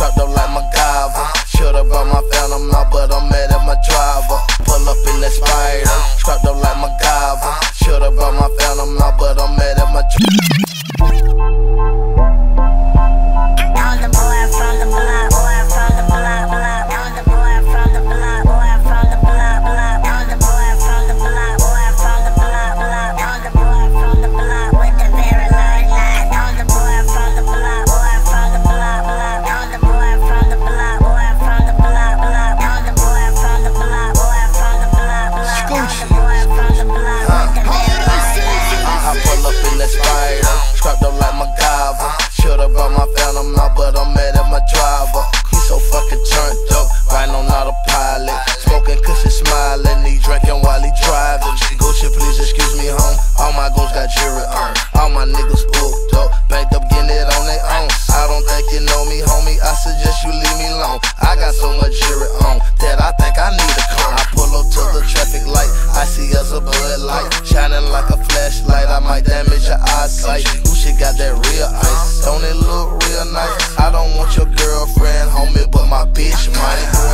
strapped up like my MacGyver. Shut up about my phantom now, but I'm mad at my driver. Pull up in that Spider, strapped up like my MacGyver. Shut up about my phantom now, but I'm mad at my I don't want your girlfriend, homie, but my bitch might.